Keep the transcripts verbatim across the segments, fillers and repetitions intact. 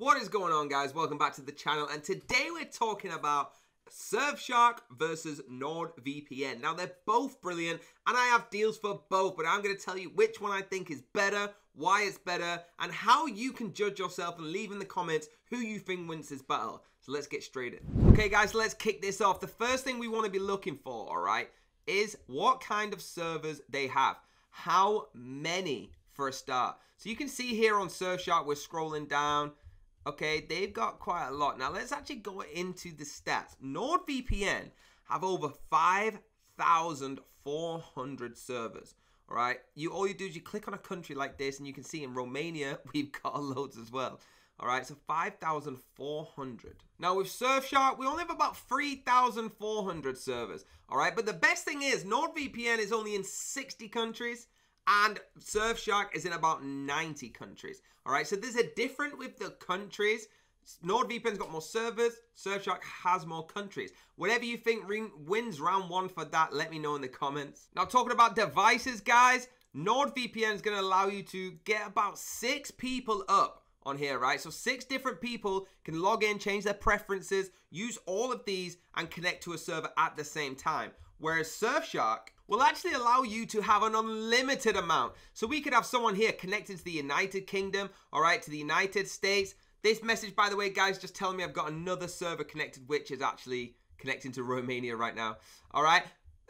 What is going on, guys? Welcome back to the channel, and today we're talking about Surfshark versus NordVPN. Now, they're both brilliant and I have deals for both, but I'm going to tell you which one I think is better, why it's better, and how you can judge yourself, and leave in the comments who you think wins this battle. So let's get straight in. Okay guys, let's kick this off. The first thing we want to be looking for, all right, is what kind of servers they have. How many for a start? So you can see here on Surfshark, we're scrolling down. Okay, they've got quite a lot. Now, let's actually go into the stats. NordVPN have over five thousand four hundred servers, all right? You, all you do is you click on a country like this, and you can see in Romania, we've got loads as well. All right, so five thousand four hundred. Now, with Surfshark, we only have about three thousand four hundred servers, all right? But the best thing is NordVPN is only in sixty countries, and Surfshark is in about ninety countries. All right, so there's a difference with the countries. NordVPN's got more servers. Surfshark has more countries. Whatever you think wins round one for that, let me know in the comments. Now, talking about devices, guys, NordVPN is going to allow you to get about six people up on here, right? So six different people can log in, change their preferences, use all of these, and connect to a server at the same time. Whereas Surfshark will actually allow you to have an unlimited amount. So we could have someone here connected to the United Kingdom, all right, to the United States. This message, by the way, guys, just telling me I've got another server connected, which is actually connecting to Romania right now, all right?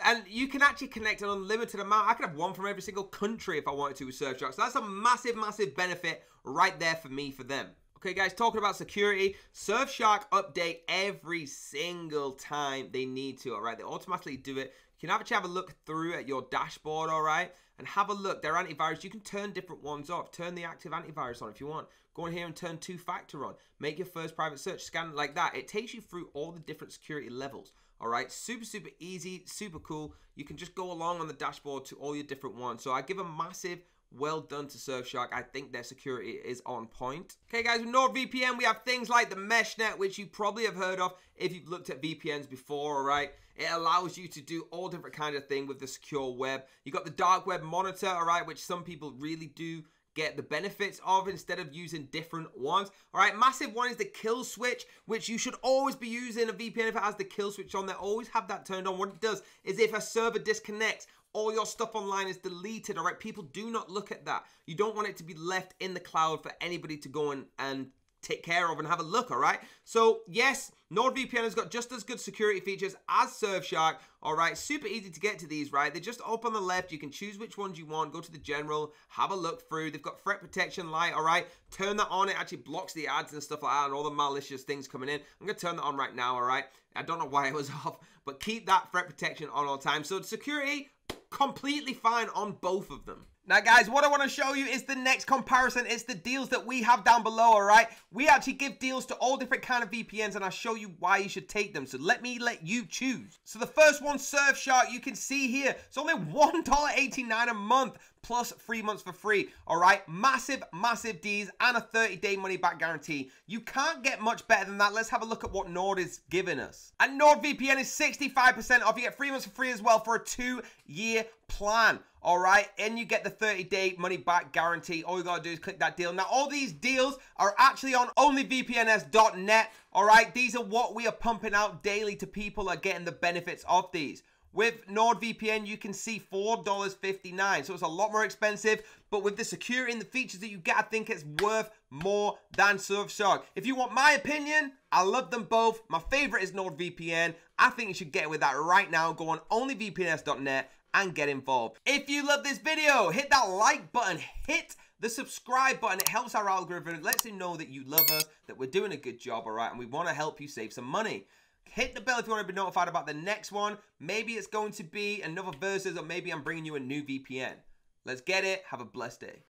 And you can actually connect an unlimited amount. I could have one from every single country if I wanted to with Surfshark. So that's a massive, massive benefit right there for me, for them. Okay, guys, talking about security, Surfshark update every single time they need to, all right? They automatically do it. You can actually have a look through at your dashboard, all right? And have a look. Their antivirus, you can turn different ones off. Turn the active antivirus on if you want. Go in here and turn two-factor on. Make your first private search, scan like that. It takes you through all the different security levels, all right? Super, super easy, super cool. You can just go along on the dashboard to all your different ones. So I give a massive well done to Surfshark. I think their security is on point. Okay, guys, with NordVPN, we have things like the mesh net, which you probably have heard of if you've looked at V P Ns before, all right? It allows you to do all different kind of thing with the secure web. You got the dark web monitor, all right, which some people really do get the benefits of instead of using different ones. All right, massive one is the kill switch, which you should always be using a V P N if it has the kill switch on there. Always have that turned on. What it does is if a server disconnects, all your stuff online is deleted, all right? People do not look at that. You don't want it to be left in the cloud for anybody to go in and take care of and have a look, all right? So yes, NordVPN has got just as good security features as Surfshark, all right? Super easy to get to these, right? They're just up on the left. You can choose which ones you want. Go to the general, have a look through. They've got threat protection light, all right? Turn that on. It actually blocks the ads and stuff like that and all the malicious things coming in. I'm gonna turn that on right now, all right? I don't know why it was off, but keep that threat protection on all time. So security, completely fine on both of them. Now, guys, what I want to show you is the next comparison. It's the deals that we have down below, all right? We actually give deals to all different kind of V P Ns, and I'll show you why you should take them. So let me let you choose. So the first one, Surfshark, you can see here, it's only one dollar eighty-nine a month plus three months for free, all right? Massive, massive D's and a thirty-day money-back guarantee. You can't get much better than that. Let's have a look at what Nord is giving us. And NordVPN is sixty-five percent off. You get three months for free as well for a two-year plan, all right? And you get the thirty-day money-back guarantee. All you gotta do is click that deal. Now, all these deals are actually on only V P N s dot net, all right? These are what we are pumping out daily to people are getting the benefits of these. With NordVPN, you can see four dollars fifty-nine, so it's a lot more expensive, but with the security and the features that you get, I think it's worth more than Surfshark. If you want my opinion, I love them both. My favorite is NordVPN. I think you should get with that right now. Go on only V P N s dot net and get involved. If you love this video, hit that like button, hit the subscribe button. It helps our algorithm. It lets you know that you love us, that we're doing a good job, all right, and we want to help you save some money. Hit the bell if you want to be notified about the next one. Maybe it's going to be another versus, or maybe I'm bringing you a new V P N. Let's get it. Have a blessed day.